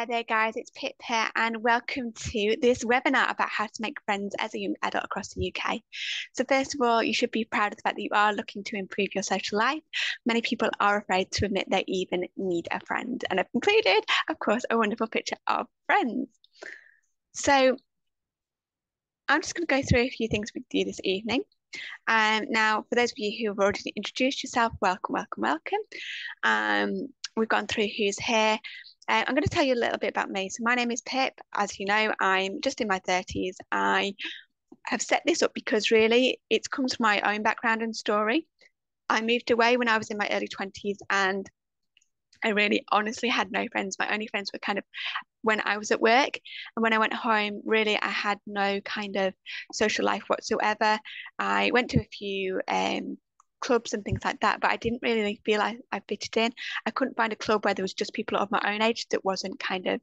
Hi there guys, it's Pip here and welcome to this webinar about how to make friends as a young adult across the UK. So first of all, you should be proud of the fact that you are looking to improve your social life. Many people are afraid to admit they even need a friend, and I've included, of course, a wonderful picture of friends. So I'm just going to go through a few things with you this evening. Now, for those of you who have already introduced yourself, welcome, welcome, welcome. We've gone through who's here. I'm going to tell you a little bit about me. So my name is Pip. As you know, I'm just in my 30s. I have set this up because really it's come from my own background and story. I moved away when I was in my early 20s and I really honestly had no friends. My only friends were kind of when I was at work, and when I went home, really I had no kind of social life whatsoever. I went to a few clubs and things like that, but I didn't really feel I fitted in. I couldn't find a club where there was just people of my own age that wasn't kind of,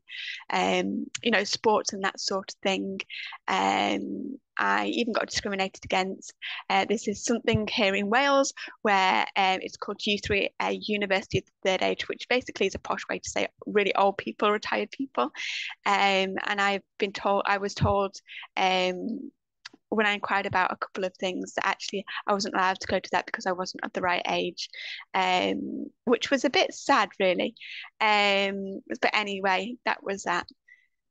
you know, sports and that sort of thing. I even got discriminated against. This is something here in Wales where it's called U3A, University of the Third Age, which basically is a posh way to say really old people, retired people. And I've been told, when I inquired about a couple of things that actually I wasn't allowed to go to that because I wasn't at the right age, which was a bit sad really, but anyway, that was that.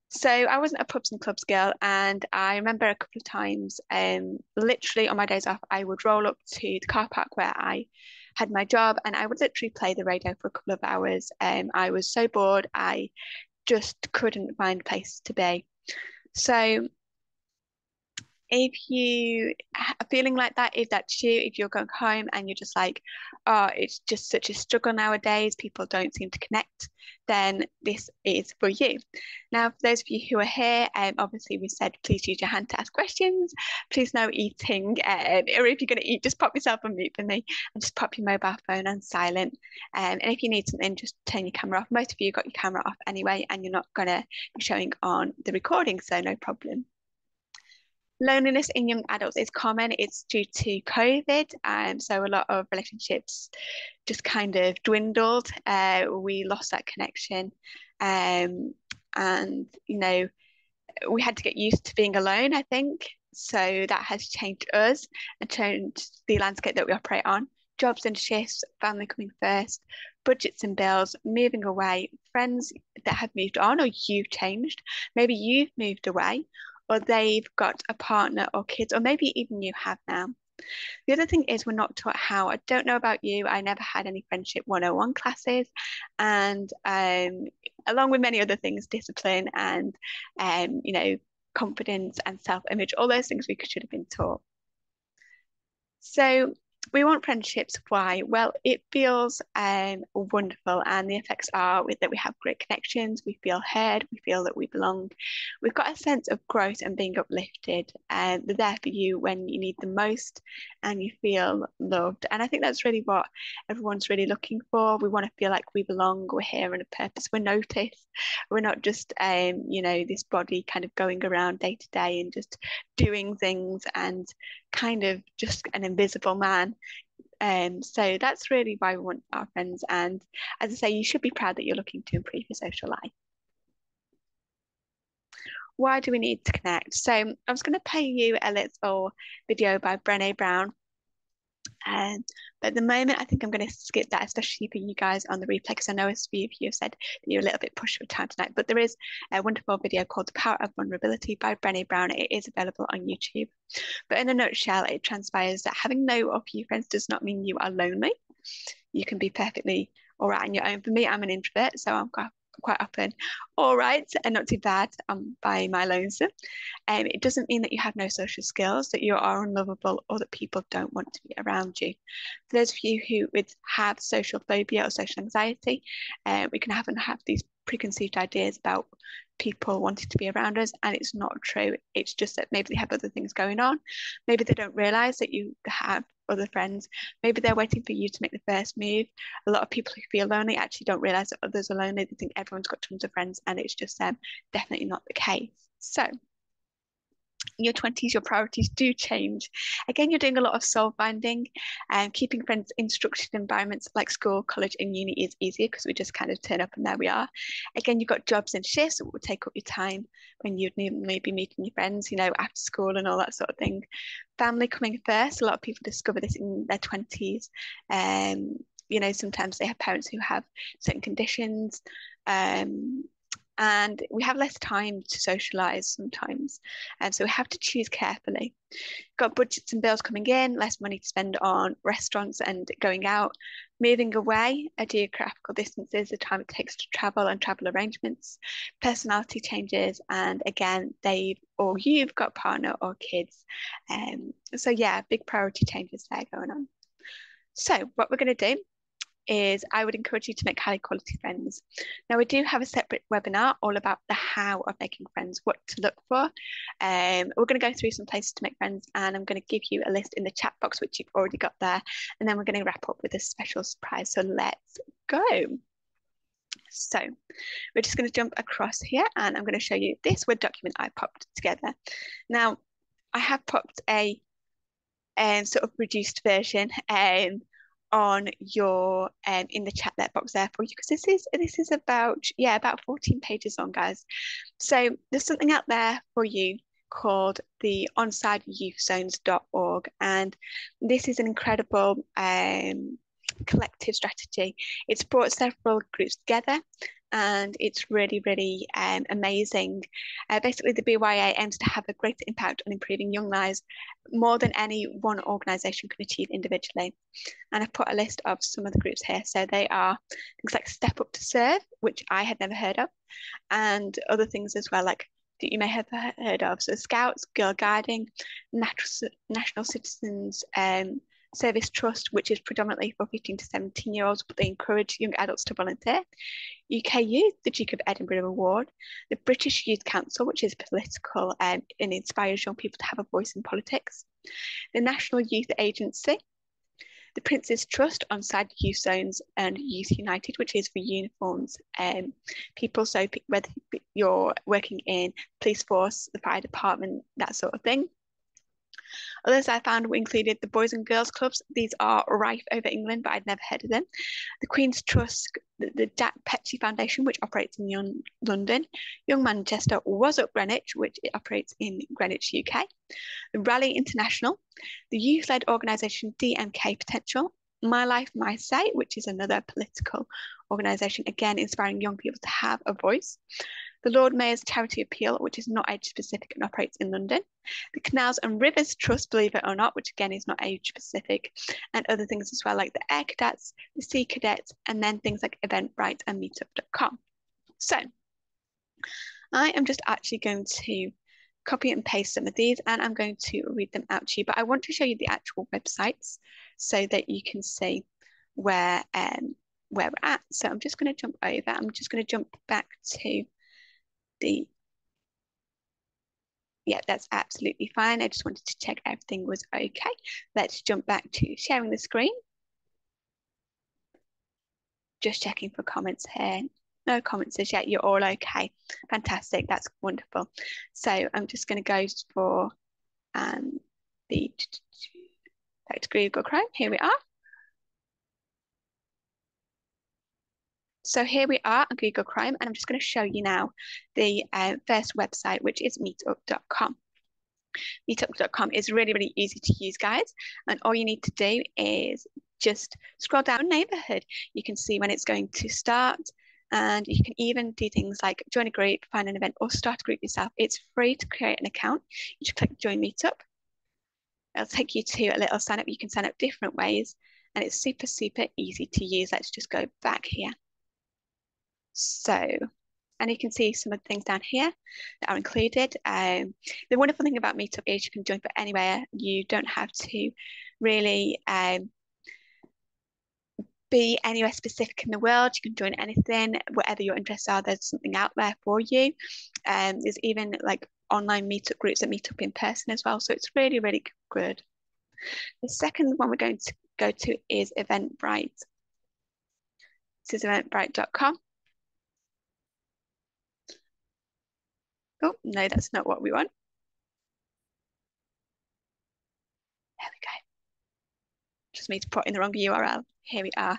So I wasn't a pubs and clubs girl, and I remember a couple of times literally on my days off I would roll up to the car park where I had my job and I would literally play the radio for a couple of hours. I was so bored, I just couldn't find a place to be. So if you are feeling like that, if that's you, if you're going home and you're just like, oh, it's just such a struggle nowadays, people don't seem to connect, then this is for you. Now, for those of you who are here, obviously we said, please use your hand to ask questions. Please no eating, or if you're going to eat, just pop yourself on mute for me and just pop your mobile phone on silent. And if you need something, just turn your camera off. Most of you got your camera off anyway, and you're not going to be showing on the recording, so no problem. Loneliness in young adults is common. It's due to COVID, and so a lot of relationships just kind of dwindled. We lost that connection, and you know, we had to get used to being alone, I think. So that has changed us and changed the landscape that we operate on. Jobs and shifts, family coming first, budgets and bills, moving away, friends that have moved on, or you've changed. Maybe you've moved away, or they've got a partner or kids, or maybe even you have now. The other thing is we're not taught how. I don't know about you, I never had any Friendship 101 classes, and along with many other things, discipline and, you know, confidence and self-image, all those things we should have been taught. So we want friendships. Why? Well, it feels wonderful, and the effects are that we have great connections, we feel heard, we feel that we belong, we've got a sense of growth and being uplifted, and they're there for you when you need them most, and you feel loved. And I think that's really what everyone's really looking for. We want to feel like we belong, we're here on a purpose, we're noticed, we're not just, you know, this body kind of going around day to day and just doing things and kind of just an invisible man. So that's really why we want our friends, and as I say, you should be proud that you're looking to improve your social life. Why do we need to connect? So I was going to play you a little video by Brené Brown, but at the moment I think I'm going to skip that, especially for you guys on the replay, because I know a few of you have said that you're a little bit pushed for time tonight. But there is a wonderful video called The Power of Vulnerability by Brené Brown. It is available on YouTube. But in a nutshell, it transpires that having no or few friends does not mean you are lonely. You can be perfectly all right on your own. For me, I'm an introvert, so I'm quite often all right and not too bad by my lonesome. It doesn't mean that you have no social skills, that you are unlovable, or that people don't want to be around you. For those of you who have social phobia or social anxiety, we can often have these preconceived ideas about people wanting to be around us, and it's not true. It's just that maybe they have other things going on, maybe they don't realize that you have other friends, maybe they're waiting for you to make the first move. A lot of people who feel lonely actually don't realize that others are lonely. They think everyone's got tons of friends, and it's just definitely not the case. So in your 20s, your priorities do change. Again, you're doing a lot of soul binding, and keeping friends instructed in environments like school, college and uni is easier because we just kind of turn up and there we are. Again, you've got jobs and shifts that will take up your time when you'd maybe meeting your friends, you know, after school and all that sort of thing. Family coming first. A lot of people discover this in their 20s. You know, sometimes they have parents who have certain conditions, and we have less time to socialise sometimes, and so we have to choose carefully. Got budgets and bills coming in, less money to spend on restaurants and going out, moving away, geographical distances, the time it takes to travel and travel arrangements, personality changes, and again, they've or you've got partner or kids. So yeah, big priority changes there going on. So what we're going to do is I would encourage you to make high quality friends. Now, we do have a separate webinar all about the how of making friends, what to look for. We're going to go through some places to make friends, and I'm going to give you a list in the chat box, which you've already got there. And then we're going to wrap up with a special surprise. So let's go. So we're just going to jump across here, and I'm going to show you this Word document I popped together. Now, I have popped a sort of reduced version on your in the chat box there for you, because this is about about 14 pages long, guys. So there's something out there for you called the Onside Youth Zones.org, and this is an incredible collective strategy. It's brought several groups together, and it's really, really amazing. Basically, the BYA aims to have a greater impact on improving young lives more than any one organisation can achieve individually. And I've put a list of some of the groups here. So they are things like Step Up to Serve, which I had never heard of, and other things as well, like that you may have heard of. So Scouts, Girl Guiding, National Citizens Service Trust, which is predominantly for 15 to 17 year olds, but they encourage young adults to volunteer. UK Youth, the Duke of Edinburgh Award, the British Youth Council, which is political and inspires young people to have a voice in politics, the National Youth Agency, the Prince's Trust, Onside Youth Zones, and Youth United, which is for uniforms people. So whether you're working in police force, the fire department, that sort of thing. Others I found included the Boys and Girls Clubs. These are rife over England, but I'd never heard of them. The Queen's Trust, the Jack Petchey Foundation, which operates in London. Young Manchester, What's Up Greenwich, which it operates in Greenwich, UK. The Raleigh International, the youth-led organisation DMK Potential, My Life, My Say, which is another political organisation, again, inspiring young people to have a voice. The Lord Mayor's Charity Appeal, which is not age-specific and operates in London. The Canals and Rivers Trust, believe it or not, which again is not age-specific, and other things as well, like the Air Cadets, the Sea Cadets, and then things like Eventbrite and Meetup.com. So I am just actually going to copy and paste some of these, and I'm going to read them out to you, but I want to show you the actual websites so that you can see where we're at. So I'm just going to jump over. I'm just going to jump back to the, yeah, that's absolutely fine. I just wanted to check everything was okay. Let's jump back to sharing the screen. Just checking for comments here. No comments as yet. You're all okay. Fantastic. That's wonderful. So I'm just going to go for the back to Google Chrome. Here we are. So here we are on Google Chrome, and I'm just going to show you now the first website, which is meetup.com. Meetup.com is really, really easy to use, guys. And all you need to do is just scroll down neighborhood. You can see when it's going to start, and you can even do things like join a group, find an event, or start a group yourself. It's free to create an account. You just click Join Meetup. It'll take you to a little sign up. You can sign up different ways, and it's super, super easy to use. Let's just go back here. So, and you can see some of the things down here that are included. The wonderful thing about Meetup is you can join from anywhere. You don't have to really be anywhere specific in the world. You can join anything, whatever your interests are. There's something out there for you. There's even like online meetup groups that meet up in person as well. So it's really, really good. The second one we're going to go to is Eventbrite. This is eventbrite.com. Oh, no, that's not what we want. There we go. Just me to put in the wrong URL. Here we are.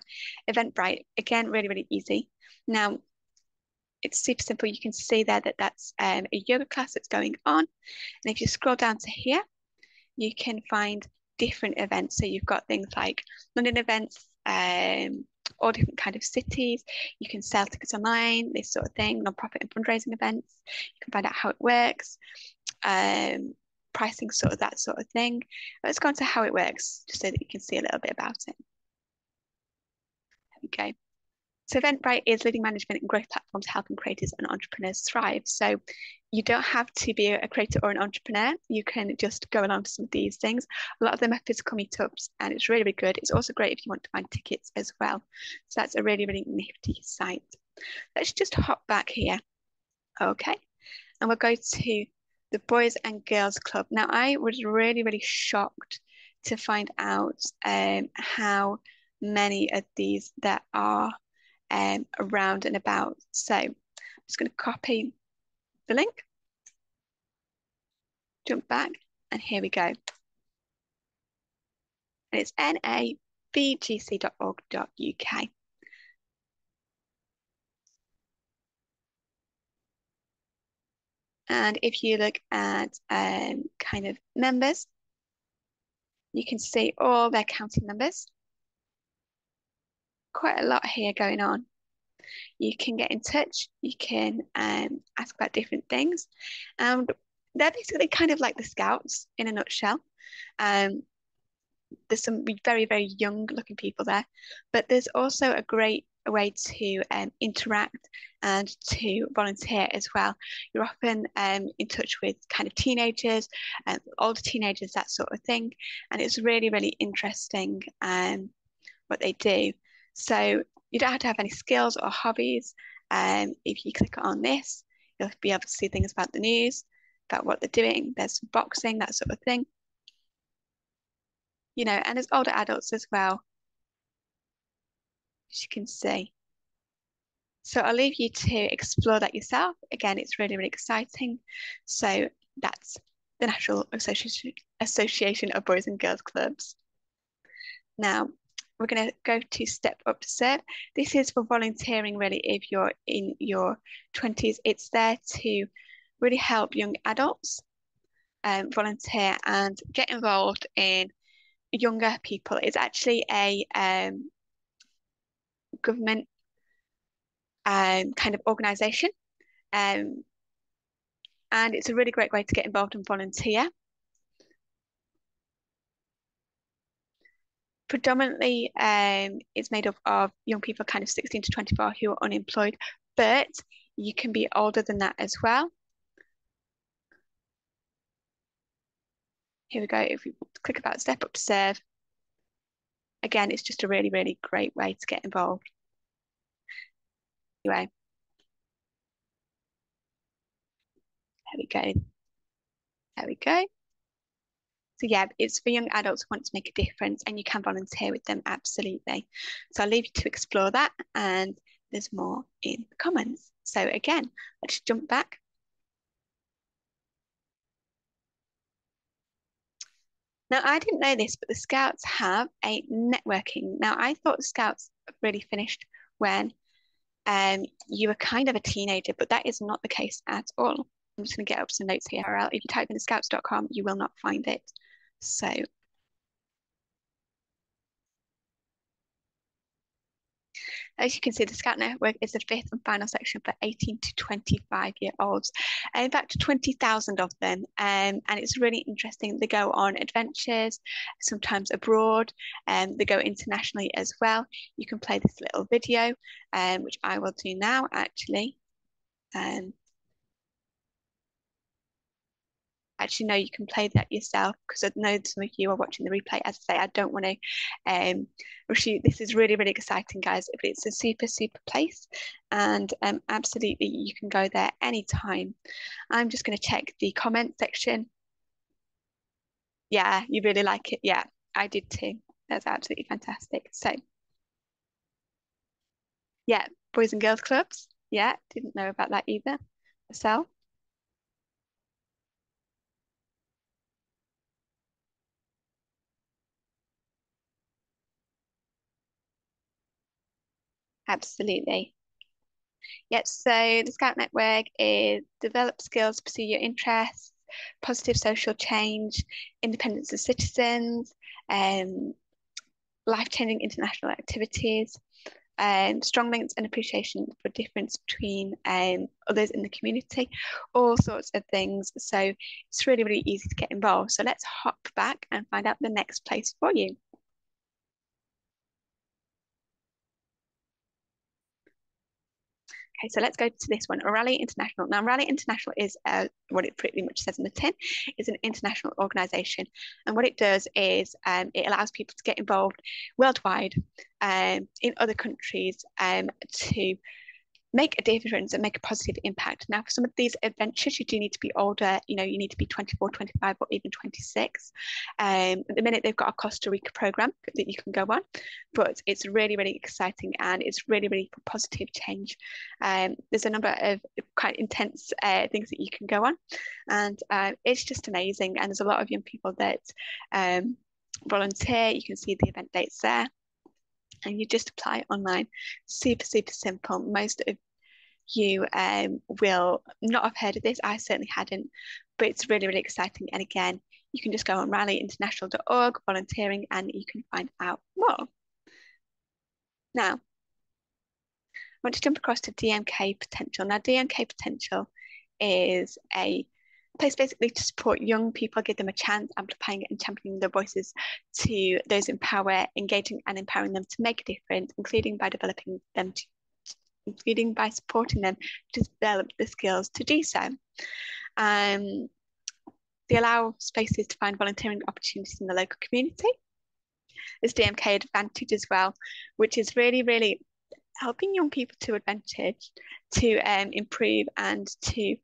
Eventbrite. Again, really, really easy. Now, it's super simple. You can see there that that's a yoga class that's going on. And if you scroll down to here, you can find different events. So you've got things like London events, all different kind of cities. You can sell tickets online, this sort of thing, non-profit and fundraising events. You can find out how it works, pricing, sort of that sort of thing. Let's go on to how it works, just so that you can see a little bit about it. There we go. So Eventbrite is leading management and growth platform to helping creators and entrepreneurs thrive. So you don't have to be a creator or an entrepreneur. You can just go along to some of these things. A lot of them are physical meetups, and it's really, really good. It's also great if you want to find tickets as well. So that's a really, really nifty site. Let's just hop back here. Okay. And we'll go to the Boys and Girls Club. Now, I was really, really shocked to find out how many of these there are around and about. So I'm just going to copy the link, jump back, and here we go. And it's nabgc.org.uk. And if you look at kind of members, you can see all their county members. Quite a lot here going on. You can get in touch, you can ask about different things. They're basically kind of like the Scouts in a nutshell. There's some very, very young looking people there, but there's also a great way to interact and to volunteer as well. You're often in touch with kind of teenagers, older teenagers, that sort of thing. And it's really, really interesting what they do. So you don't have to have any skills or hobbies. If you click on this, you'll be able to see things about the news, about what they're doing. There's some boxing, that sort of thing. You know, and there's older adults as well, as you can see. So I'll leave you to explore that yourself. Again, it's really, really exciting. So that's the National Association of Boys and Girls Clubs. Now, we're going to go to Step Up to Serve. This is for volunteering, really, if you're in your 20s. It's there to really help young adults volunteer and get involved in younger people. It's actually a government kind of organisation, and it's a really great way to get involved and volunteer. Predominantly, it's made up of young people kind of 16 to 24 who are unemployed, but you can be older than that as well. Here we go. If we click about Step Up to Serve, again, it's just a really, really great way to get involved. Anyway, there we go. There we go. So yeah, it's for young adults who want to make a difference, and you can volunteer with them, absolutely. So I'll leave you to explore that, and there's more in the comments. So again, let's jump back. Now, I didn't know this, but the Scouts have a networking. Now, I thought the Scouts really finished when you were kind of a teenager, but that is not the case at all. I'm just going to get up some notes here. If you type in scouts.com, you will not find it. So as you can see, the Scout Network is the fifth and final section for 18 to 25-year-olds. In fact, 20,000 of them. And it's really interesting. They go on adventures, sometimes abroad. They go internationally as well. You can play this little video, which I will do now, actually. Actually, no, you can play that yourself, because I know some of you are watching the replay. As I say, I don't want to rush you. This is really, really exciting, guys. It's a super, super place, and absolutely, you can go there anytime. I'm just going to check the comment section. Yeah, you really like it. Yeah, I did too. That's absolutely fantastic. So, yeah, Boys and Girls Clubs. Yeah, didn't know about that either myself. Absolutely. Yep, so the Scout Network is develop skills to pursue your interests, positive social change, independence of citizens, life-changing international activities, strong links and appreciation for difference between others in the community, all sorts of things. So it's really, really easy to get involved. So let's hop back and find out the next place for you. Okay, so let's go to this one, Raleigh International. Now, Raleigh International is what it pretty much says in the tin, is an international organisation. And what it does is it allows people to get involved worldwide in other countries to make a difference and make a positive impact. Now, for some of these adventures, you do need to be older. You know, you need to be 24, 25, or even 26. At the minute, they've got a Costa Rica program that you can go on, but it's really, really exciting and it's really, really positive change. There's a number of quite intense things that you can go on, and it's just amazing. And there's a lot of young people that volunteer. You can see the event dates there. And you just apply online. Super, super simple. Most of you will not have heard of this. I certainly hadn't, but it's really, really exciting. And again, you can just go on rallyinternational.org, volunteering, and you can find out more. Now, I want to jump across to DMK Potential. Now, DMK Potential is a place basically to support young people, give them a chance, amplifying and championing their voices to those in power, engaging and empowering them to make a difference, including by developing them, including by supporting them to develop the skills to do so. They allow spaces to find volunteering opportunities in the local community. There's DMK Advantage as well, which is really, really helping young people to advantage, to improve and to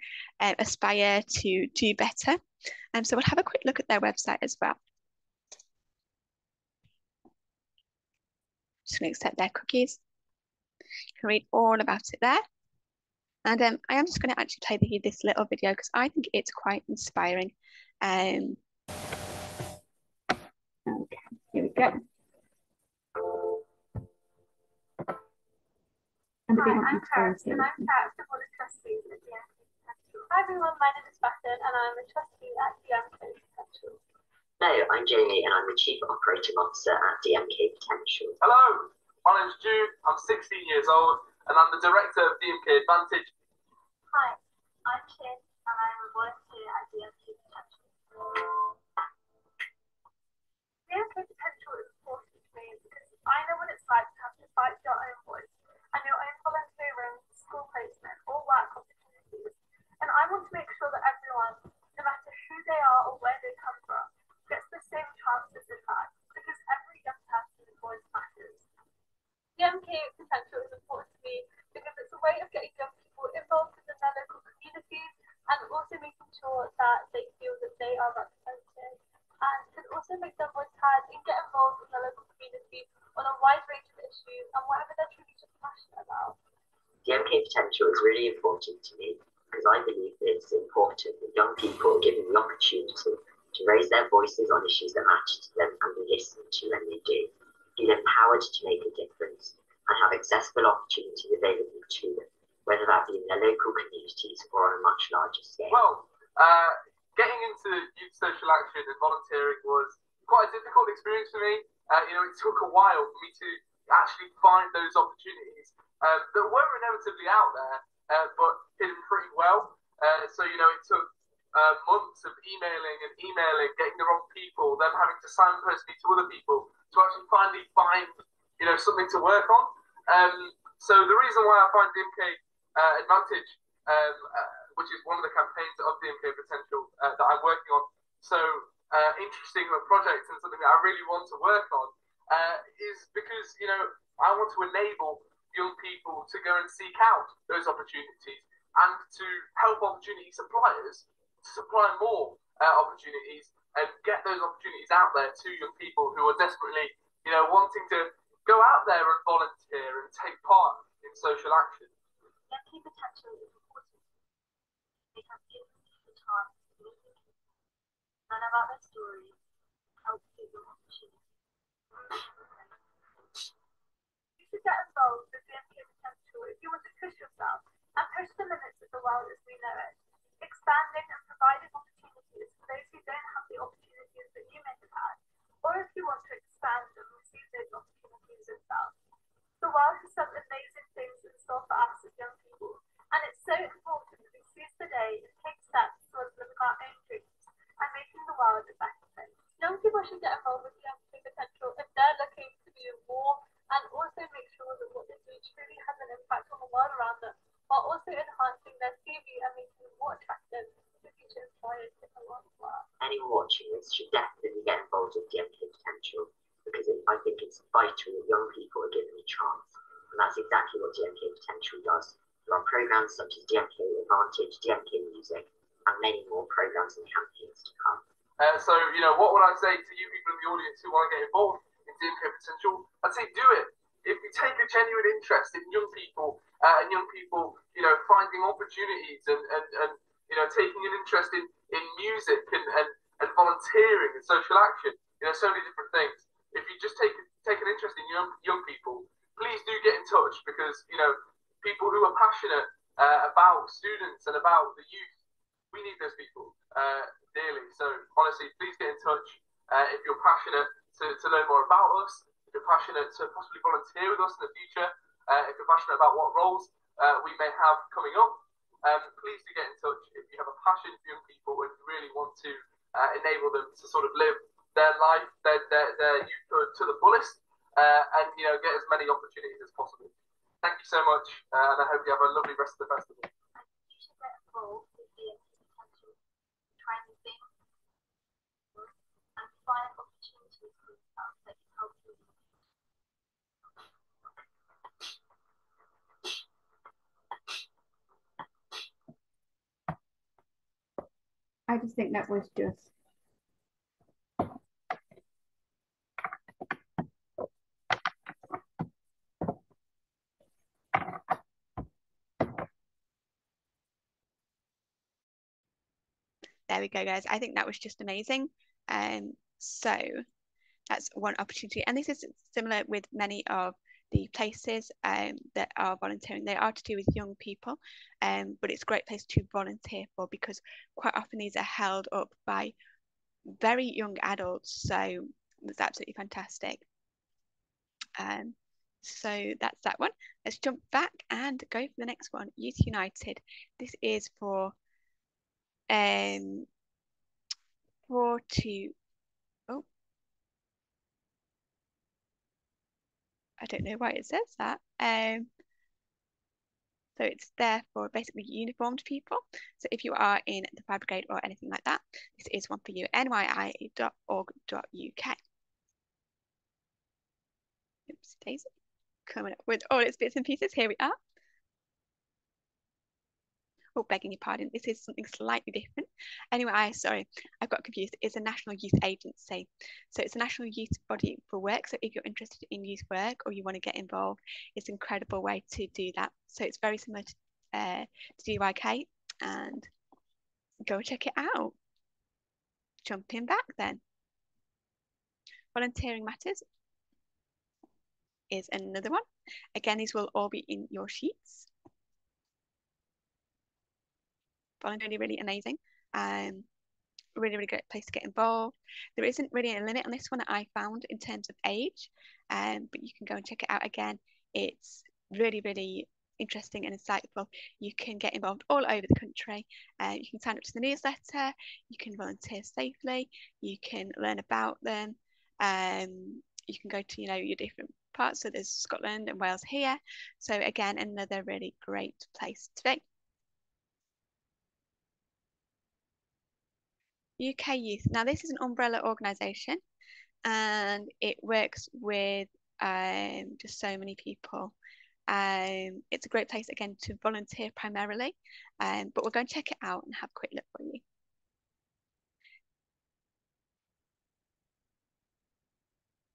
aspire to do better. So we'll have a quick look at their website as well. Just going to accept their cookies. You can read all about it there. And I am just going to actually play you this little video because I think it's quite inspiring. Okay, here we go. Hi, I'm Karis, and I'm Karis, one of the trustees at DMK Potential. Hi everyone, my name is Bethan, and I'm a trustee at DMK Potential. Hello, I'm Jamie, and I'm the Chief Operating Officer at DMK Potential. Hello, my name's Duke, I'm 16 years old, and I'm the Director of DMK Advantage. Hi, I'm Kim, and I'm a volunteer at DMK Potential. DMK Potential is important to me because I know what it's like to have to fight your own voice, and your own volunteer room, school placement, or work opportunities. And I want to make sure that everyone, no matter who they are or where they come from, gets the same chance as it has, because every young person's voice matters. DMK Potential is important to me because it's a way of getting young people involved in their local communities and also making sure that they feel that they are represented and can also make their voice heard and get involved in their local community on a wide range of issues and whatever they're truly just passionate about. DMK Potential is really important to me because I believe that it's important that young people are given the opportunity to raise their voices on issues that matter to them and be listened to when they do, be empowered to make a difference and have accessible opportunities available to them, whether that be in their local communities or on a much larger scale. Well, getting into youth social action and volunteering was quite a difficult experience for me. You know, it took a while for me to actually find those opportunities that were inevitably out there, but hidden pretty well. So, you know, it took months of emailing, getting the wrong people, them having to signpost me to other people to actually finally find, you know, something to work on. So the reason why I find DMK Advantage, which is one of the campaigns of DMK Potential that I'm working on, so interesting of a project and something that I really want to work on is because, you know, I want to enable young people to go and seek out those opportunities and to help opportunity suppliers to supply more opportunities and get those opportunities out there to young people who are desperately, you know, wanting to go out there and volunteer and take part in social action. DMK Potential is important. They have given me the time and about their story, help people opportunities. You should get involved with DMK if you want to push yourself and push the limits of the world as we know it, expanding and providing opportunities for those who don't have the opportunities that you may have had, or if you want to expand and receive those opportunities yourself. The world has some amazing things in store for us as young people, and it's so important that we seize the day and take steps towards living our own dreams and making the world a better place. Young people should get involved with DMK Potential if they're looking to do more, and also make sure that what they do truly has an impact on the world around them, while also enhancing their CV and making them more attractive to future employers in the long run. Anyone watching this should definitely get involved with DMK Potential, because I think it's vital that young people are given a chance, and that's exactly what DMK Potential does. There are programs such as DMK Advantage, DMK Music, and many more programs and campaigns to come. So, you know, what would I say to you people in the audience who want to get involved in DMK Potential? I'd say do it. If you take a genuine interest in young people, you know, finding opportunities and you know, taking an interest in music and volunteering and social action, you know, so many different things. If you just take an interest in young people, please do get in touch, because, you know, people who are passionate about students and about the youth, we need those people daily. So honestly, please get in touch if you're passionate to learn more about us, if you're passionate to possibly volunteer with us in the future, if you're passionate about what roles we may have coming up. Please do get in touch if you have a passion for young people and you really want to enable them to sort of live their life, their youth to the fullest, and, you know, get as many opportunities as possible. Thank you so much, and I hope you have a lovely rest of the festival. I think you should get involved. Trying new things and find opportunities for yourself that can help you. I just think that was just there we go, guys. I think that was just amazing. So that's one opportunity, and this is similar with many of the places that are volunteering. They are to do with young people, but it's a great place to volunteer for, because quite often these are held up by very young adults, so it's absolutely fantastic. So that's that one. Let's jump back and go for the next one, Youth United. This is for 4 to oh, I don't know why it says that. So it's there for basically uniformed people. So if you are in the fire brigade or anything like that, this is one for you. NYIA.org.uk. Oops, Daisy, coming up with all its bits and pieces. Here we are. Oh, begging your pardon, this is something slightly different. Anyway, sorry, I've got confused. It's a National Youth Agency. So it's a national youth body for work. So if you're interested in youth work or you want to get involved, it's an incredible way to do that. So it's very similar to DYK, and go check it out. Jumping back then. Volunteering Matters is another one. Again, these will all be in your sheets. Volunteering, really amazing, really, really great place to get involved. There isn't really a limit on this one that I found in terms of age, but you can go and check it out again. It's really, really interesting and insightful. You can get involved all over the country. You can sign up to the newsletter, you can volunteer safely, you can learn about them, you can go to, you know, your different parts. So there's Scotland and Wales here. So again, another really great place to be. UK Youth. Now, this is an umbrella organisation, and it works with just so many people. It's a great place, again, to volunteer primarily, but we'll go and check it out and have a quick look for you.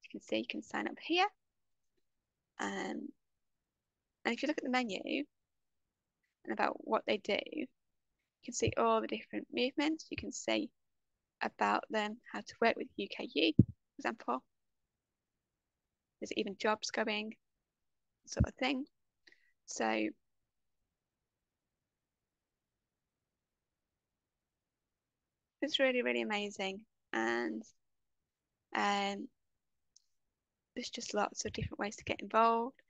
As you can see, you can sign up here. And if you look at the menu and about what they do, you can see all the different movements. You can see about them, how to work with UK Youth, for example. There's even jobs going, sort of thing. So it's really, really amazing. And there's just lots of different ways to get involved.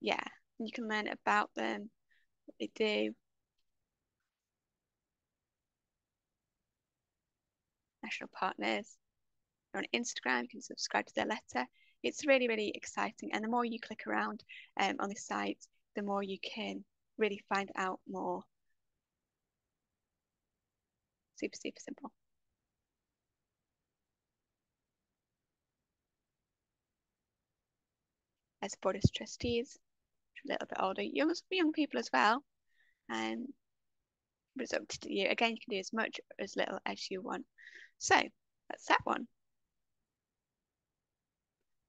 Yeah, you can learn about them, what they do. National partners. They're on Instagram, you can subscribe to their letter. It's really, really exciting. And the more you click around on this site, the more you can really find out more. Super, super simple. As board of trustees, a little bit older, young people as well. But it's up to you. Again, you can do as much or as little as you want. So that's that one.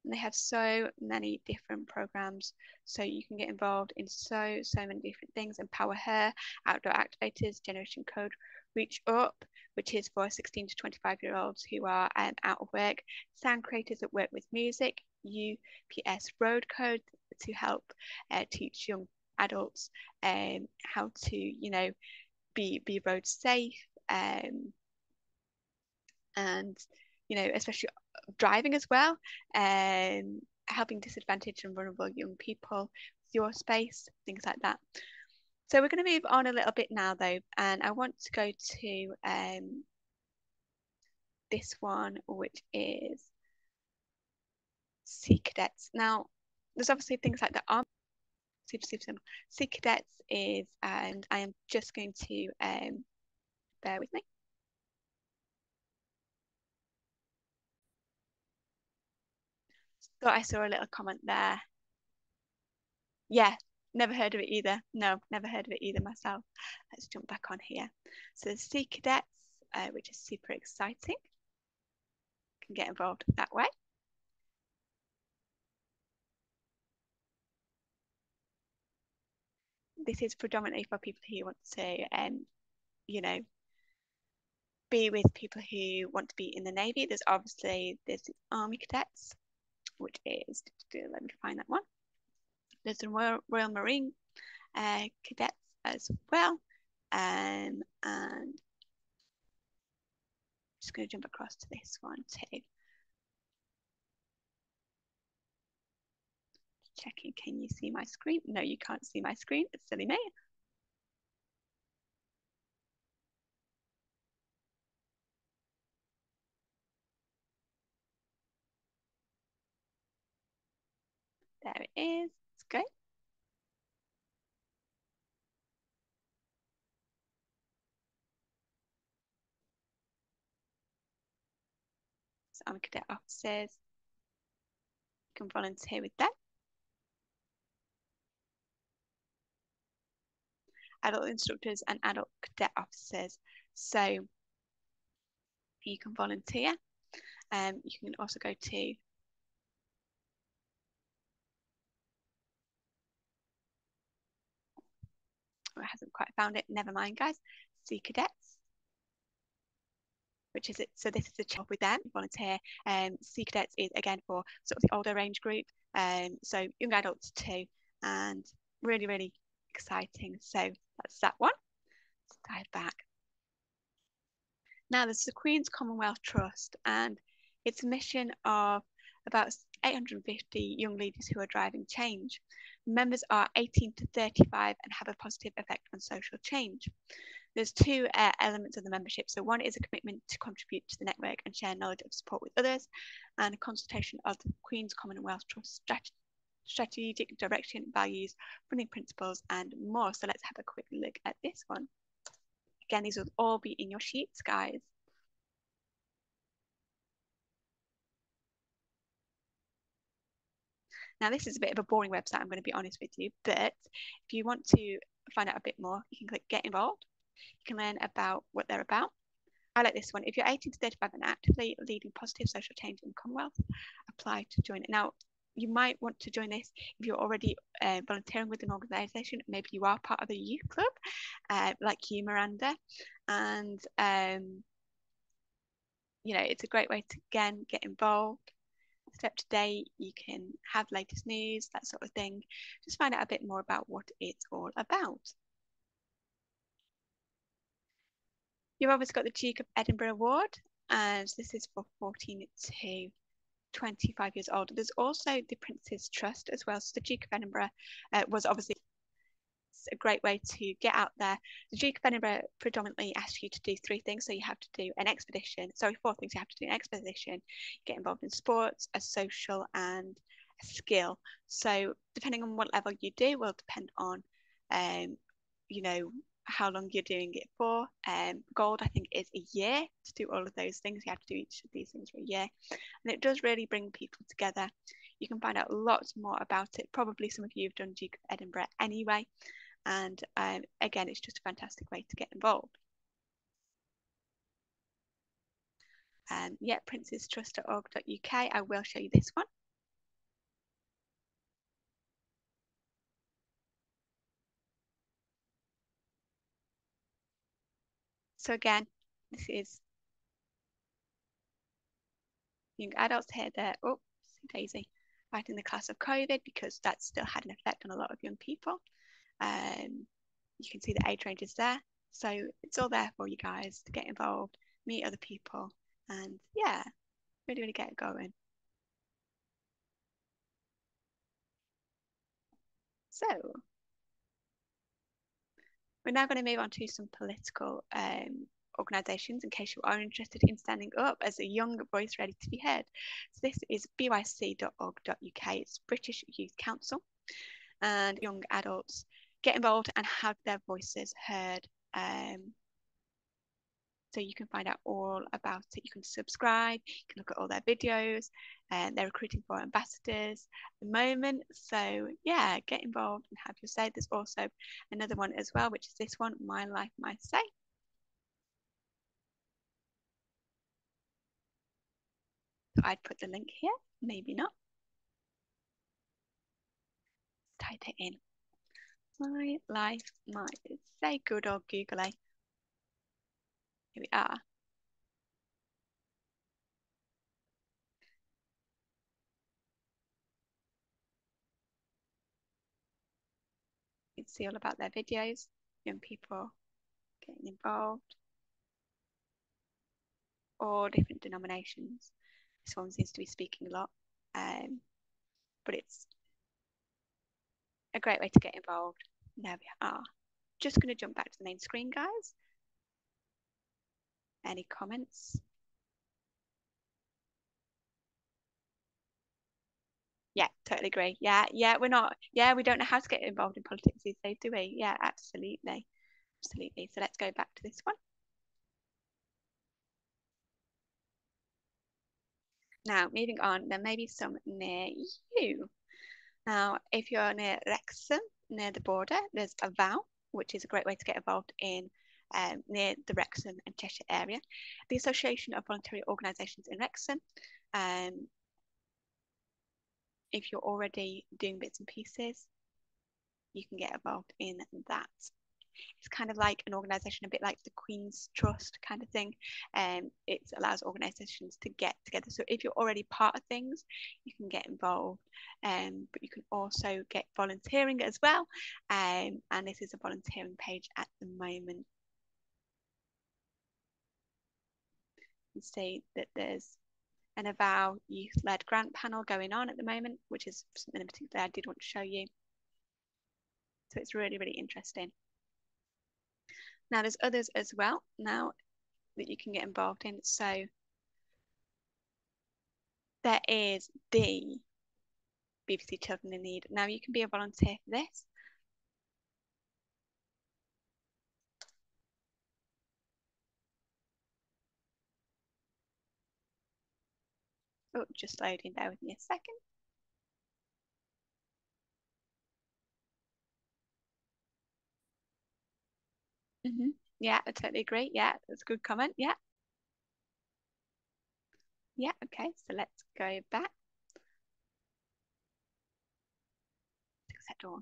And they have so many different programs. So you can get involved in so many different things. Empower Her, Outdoor Activators, Generation Code, Reach Up, which is for 16 to 25-year-olds who are out of work, sound creators that work with music, UPS Road Code to help teach young adults how to, you know, be road safe, and, you know, especially driving as well, helping disadvantaged and vulnerable young people with your space, things like that. So we're going to move on a little bit now, though, and I want to go to this one, which is Sea Cadets. Now, there's obviously things like the Army, super, super simple. Sea Cadets is, and I am just going to bear with me. Thought I saw a little comment there. Yeah. Never heard of it either. No, never heard of it either myself. Let's jump back on here. So the Sea Cadets, which is super exciting. Can get involved that way. This is predominantly for people who want to, you know, be with people who want to be in the Navy. There's obviously, there's the Army Cadets, which is, let me find that one. There's the Royal Marine Cadets as well. And I'm just going to jump across to this one too. Checking, can you see my screen? No, you can't see my screen. It's silly me. There it is. Okay. So Army Cadet officers, you can volunteer with them. Adult instructors and adult cadet officers. So you can volunteer. You can also go to I haven't quite found it. Never mind, guys. Sea Cadets, which is it. So this is the job with them. Volunteer. Sea Cadets is again for sort of the older range group. So young adults too, and really, really exciting. So that's that one. Let's dive back. Now there's the Queen's Commonwealth Trust, and it's a mission of about 850 young leaders who are driving change. Members are 18 to 35 and have a positive effect on social change. There's two elements of the membership. So one is a commitment to contribute to the network and share knowledge of support with others, and a consultation of the Queen's Commonwealth Trust strategic direction, values, funding principles, and more. So let's have a quick look at this one. Again, these will all be in your sheets, guys. Now, this is a bit of a boring website, I'm going to be honest with you, but if you want to find out a bit more, you can click Get Involved. You can learn about what they're about. I like this one. If you're 18 to 35 and actively leading positive social change in Commonwealth, apply to join it. Now, you might want to join this if you're already volunteering with an organisation. Maybe you are part of a youth club, like you, Miranda. And, you know, it's a great way to, again, get involved. stay up to date, you can have latest news, that sort of thing. Just find out a bit more about what it's all about. You've always got the Duke of Edinburgh Award, and this is for 14 to 25 years old. There's also the Prince's Trust as well. So the Duke of Edinburgh was obviously a great way to get out there. The Duke of Edinburgh predominantly asks you to do three things. So you have to do an expedition, sorry, four things. You have to do an expedition, get involved in sports, a social and a skill. So depending on what level you do will depend on, you know, how long you're doing it for. Gold, I think, is a year to do all of those things. You have to do each of these things for a year. And it does really bring people together. You can find out lots more about it. Probably some of you have done Duke of Edinburgh anyway. And again, it's just a fantastic way to get involved. Yeah, princestrust.org.uk. I will show you this one. So again, this is young adults here. There, oh, Daisy, right in the class of COVID, because that still had an effect on a lot of young people. You can see the age ranges there, so it's all there for you guys to get involved, meet other people, and yeah, really, really get it going. So we're now going to move on to some political organisations in case you are interested in standing up as a young voice ready to be heard. So this is byc.org.uk. It's British Youth Council, and young adults get involved and have their voices heard. So you can find out all about it. You can subscribe, you can look at all their videos, and they're recruiting for ambassadors at the moment. So yeah, get involved and have your say. There's also another one as well, which is this one, My Life, My Say. So I'd put the link here, maybe not. Type it in. My Life, My Say. Good old Google, eh? Here we are. You can see all about their videos, young people getting involved, all different denominations. This one seems to be speaking a lot, but it's a great way to get involved. There we are. Just going to jump back to the main screen, guys. Any comments? Yeah, totally agree. Yeah, we're not. Yeah, we don't know how to get involved in politics these days, do we? Yeah, absolutely. Absolutely. So let's go back to this one. Now, moving on, there may be some near you. Now, if you're near Wrexham, near the border, there's AVOW, which is a great way to get involved in near the Wrexham and Cheshire area. The Association of Voluntary Organisations in Wrexham. If you're already doing bits and pieces, you can get involved in that. It's kind of like an organisation, a bit like the Queen's Trust kind of thing. It allows organisations to get together. So if you're already part of things, you can get involved. But you can also get volunteering as well. And this is a volunteering page at the moment. See that there's an AVOW youth-led grant panel going on at the moment, which is something in particular I did want to show you. So it's really, really interesting. Now there's others as well now that you can get involved in. So there is the BBC Children in Need. Now you can be a volunteer for this. Oh, just loading there with me a second. Yeah, I totally agree. Yeah, that's a good comment. Yeah, okay, so let's go back. Accept all.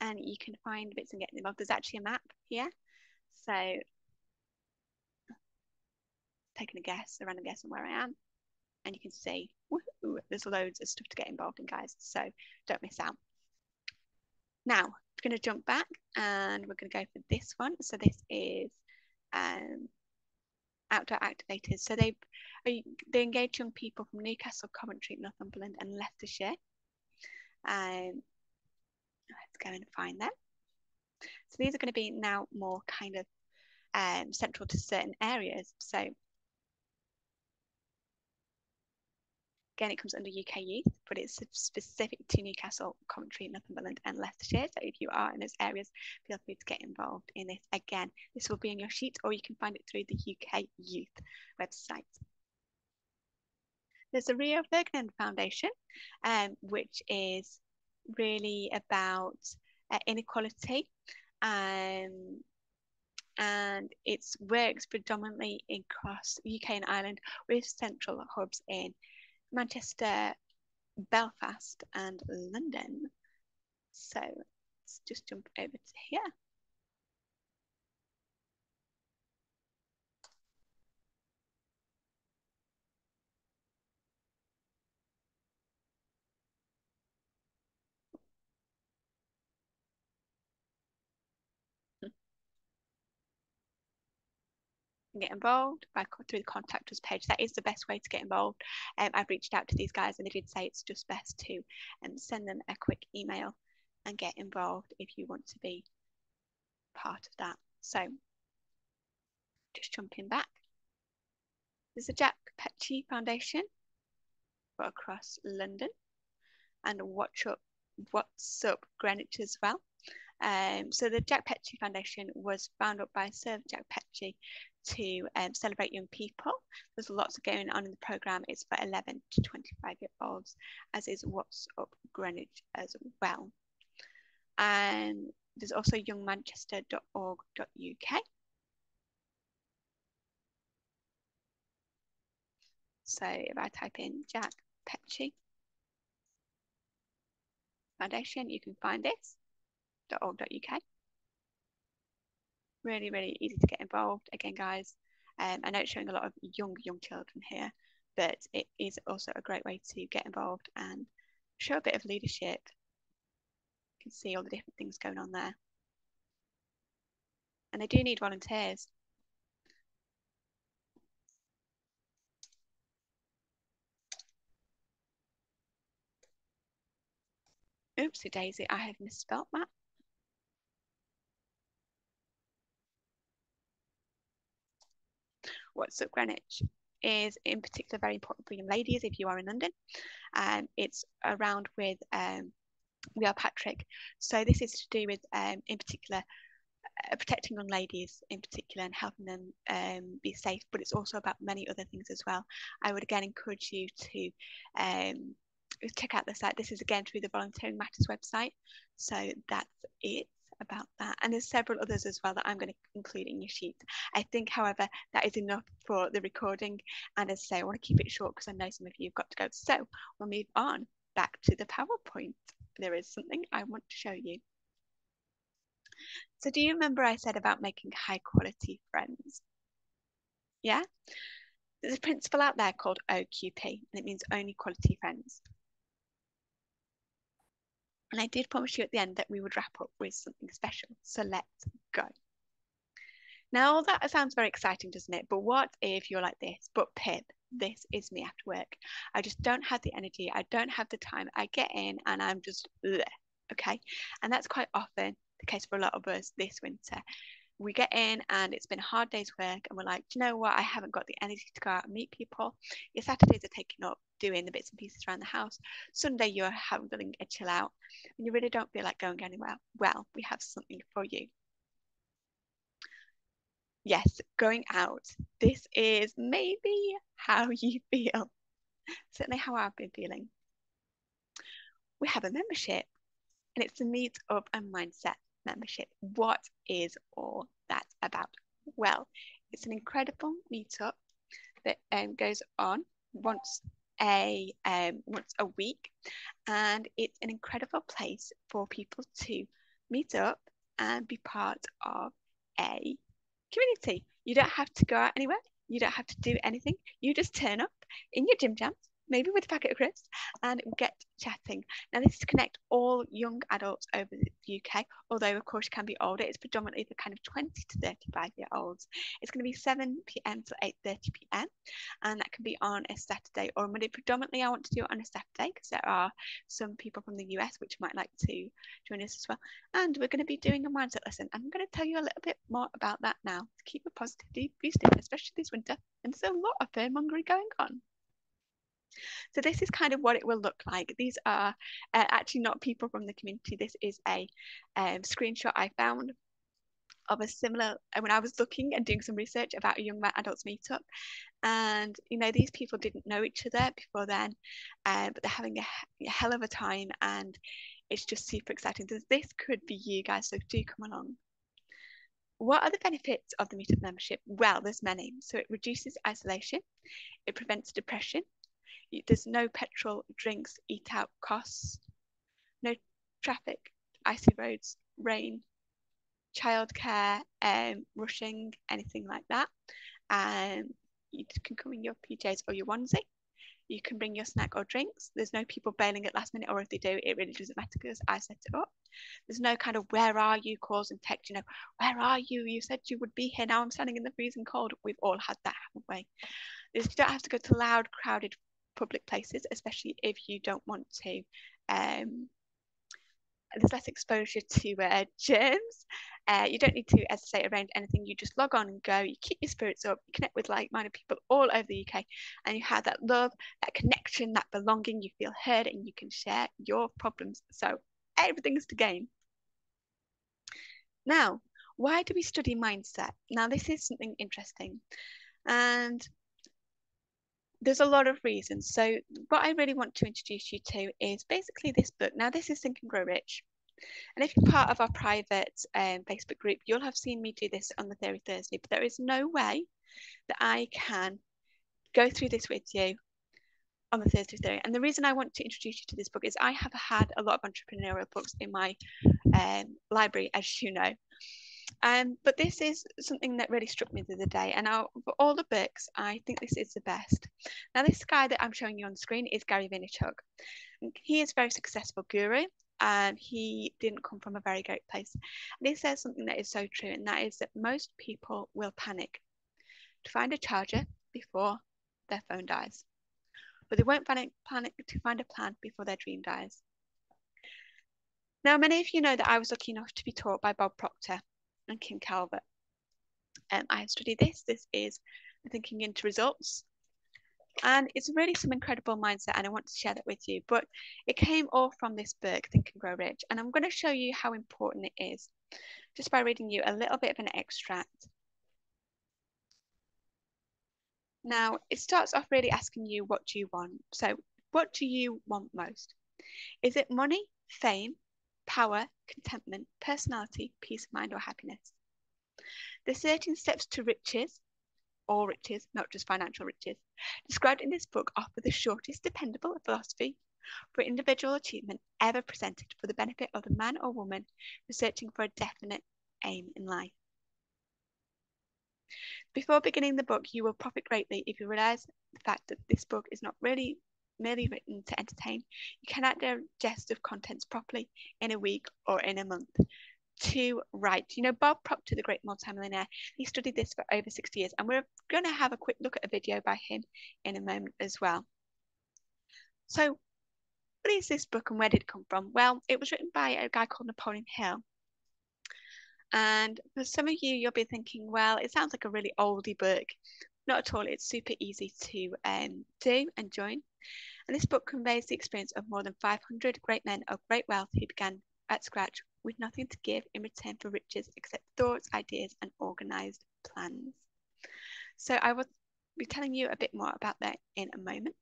And you can find bits and get involved. There's actually a map here. So, taking a guess, a random guess on where I am. And you can see, there's loads of stuff to get involved in, guys, so don't miss out. Now we're going to jump back and we're going to go for this one. So this is Outdoor Activators. So they engage young people from Newcastle, Coventry, Northumberland and Leicestershire. Let's go and find them. So these are going to be now more kind of central to certain areas. So again, it comes under UK Youth, but it's specific to Newcastle, Coventry, Northumberland and Leicestershire. So if you are in those areas, feel free to get involved in this. Again, this will be in your sheet, or you can find it through the UK Youth website. There's the Rio Ferdinand Foundation, which is really about inequality, and it works predominantly across UK and Ireland with central hubs in Manchester, Belfast and London. So let's just jump over to here. Get involved through the contact us page. That is the best way to get involved. I've reached out to these guys and they did say it's just best to send them a quick email and get involved if you want to be part of that. So just jumping back, there's the Jack Petchey Foundation across London and What's Up Greenwich as well. So the Jack Petchey Foundation was founded by Sir Jack Petchey to celebrate young people. There's lots going on in the programme. It's for 11 to 25-year-olds, as is What's Up Greenwich as well. And there's also youngmanchester.org.uk. So if I type in Jack Petchey Foundation, you can find this. .org.uk. Really, really easy to get involved. Again, guys, I know it's showing a lot of young children here, but it is also a great way to get involved and show a bit of leadership. You can see all the different things going on there. And they do need volunteers. Oopsie daisy, I have misspelt that. What's Up Greenwich is in particular very important for young ladies if you are in London. It's around with We Are Patrick. So this is to do with, in particular, protecting young ladies in particular and helping them be safe. But it's also about many other things as well. I would again encourage you to check out the site. This is again through the Volunteering Matters website. So that's it about that, and there's several others as well that I'm going to include in your sheet. I think, however, that is enough for the recording, and as I say, I want to keep it short because I know some of you have got to go. So we'll move on back to the PowerPoint. There is something I want to show you. So do you remember I said about making high quality friends? Yeah, there's a principle out there called OQP, and it means only quality friends. And I did promise you at the end that we would wrap up with something special. So let's go. Now, that sounds very exciting, doesn't it? But what if you're like this? But Pip, this is me after work. I just don't have the energy. I don't have the time. I get in and I'm just, bleh, okay? And that's quite often the case for a lot of us this winter. We get in and it's been a hard day's work and we're like, do you know what? I haven't got the energy to go out and meet people. Your Saturdays are taken up doing the bits and pieces around the house. Sunday, you're having a chill out and you really don't feel like going anywhere. Well, we have something for you. Yes, going out. This is maybe how you feel. Certainly how I've been feeling. We have a membership and it's the Meet Up and Mindset membership. What is all that about? Well, it's an incredible meetup that goes on once a week, and it's an incredible place for people to meet up and be part of a community. You don't have to go out anywhere. You don't have to do anything. You just turn up in your gym jams maybe with a packet of crisps, and get chatting. Now, this is to connect all young adults over the UK, although of course it can be older. It's predominantly the kind of 20 to 35 year olds. It's going to be 7 p.m. to 8:30 p.m. and that can be on a Saturday or a Monday. Predominantly I want to do it on a Saturday because there are some people from the US which might like to join us as well. And we're going to be doing a mindset lesson. I'm going to tell you a little bit more about that now, to keep it positive, boosting, especially this winter, and there's a lot of fearmongering going on. So this is kind of what it will look like. These are actually not people from the community. This is a screenshot I found of a similar, when I was looking and doing some research about a young adults meetup, and you know, these people didn't know each other before then, but they're having a hell of a time, and it's just super exciting. This could be you guys, so do come along. What are the benefits of the meetup membership? Well, there's many. So it reduces isolation, it prevents depression, there's no petrol, drinks, eat out costs, no traffic, icy roads, rain, childcare, rushing, anything like that. You can come in your PJs or your onesie. You can bring your snack or drinks. There's no people bailing at last minute, or if they do, it really doesn't matter because I set it up. There's no kind of where are you calls and text, you know, where are you? You said you would be here. Now I'm standing in the freezing cold. We've all had that, haven't we? You don't have to go to loud, crowded public places, especially if you don't want to. There's less exposure to germs. You don't need to, as I say, arrange anything. You just log on and go. You keep your spirits up. You connect with like-minded people all over the UK, and you have that love, that connection, that belonging. You feel heard, and you can share your problems. So everything's to gain. Now, why do we study mindset? Now, this is something interesting, and there's a lot of reasons. So what I really want to introduce you to is basically this book. Now, this is Think and Grow Rich. And if you're part of our private Facebook group, you'll have seen me do this on the Theory Thursday, but there is no way that I can go through this with you on the Thursday Theory. And the reason I want to introduce you to this book is I have had a lot of entrepreneurial books in my library, as you know. But this is something that really struck me the other day, and for all the books, I think this is the best. Now, this guy that I'm showing you on screen is Gary Vaynerchuk. He is a very successful guru, and he didn't come from a very great place. And he says something that is so true, and that is that most people will panic to find a charger before their phone dies, but they won't panic to find a plan before their dream dies. Now, many of you know that I was lucky enough to be taught by Bob Proctor and Kim Calvert. I have studied this. This is Thinking into Results, and it's really some incredible mindset, and I want to share that with you. But it came all from this book, Think and Grow Rich, and I'm going to show you how important it is just by reading you a little bit of an extract. Now, it starts off really asking you, what do you want? So what do you want most? Is it money, fame, power, contentment, personality, peace of mind, or happiness? The 13 steps to riches, or riches, not just financial riches, described in this book offer the shortest dependable philosophy for individual achievement ever presented for the benefit of the man or woman who's searching for a definite aim in life. Before beginning the book, you will profit greatly if you realise the fact that this book is not really merely written to entertain. You cannot digest the contents properly in a week or in a month. To write, you know, Bob Proctor, the great multimillionaire, he studied this for over 60 years, and we're going to have a quick look at a video by him in a moment as well. So what is this book and where did it come from? Well, it was written by a guy called Napoleon Hill. And for some of you, you'll be thinking, well, it sounds like a really oldie book. Not at all. It's super easy to do and join. And this book conveys the experience of more than 500 great men of great wealth who began at scratch with nothing to give in return for riches except thoughts, ideas, and organised plans. So I will be telling you a bit more about that in a moment.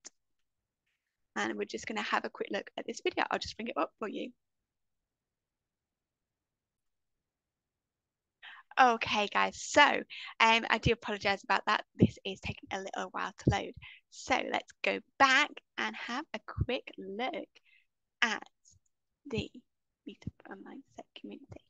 And we're just going to have a quick look at this video. I'll just bring it up for you. Okay, guys, so I do apologise about that. This is taking a little while to load. So let's go back and have a quick look at the Meetup and Mindset community.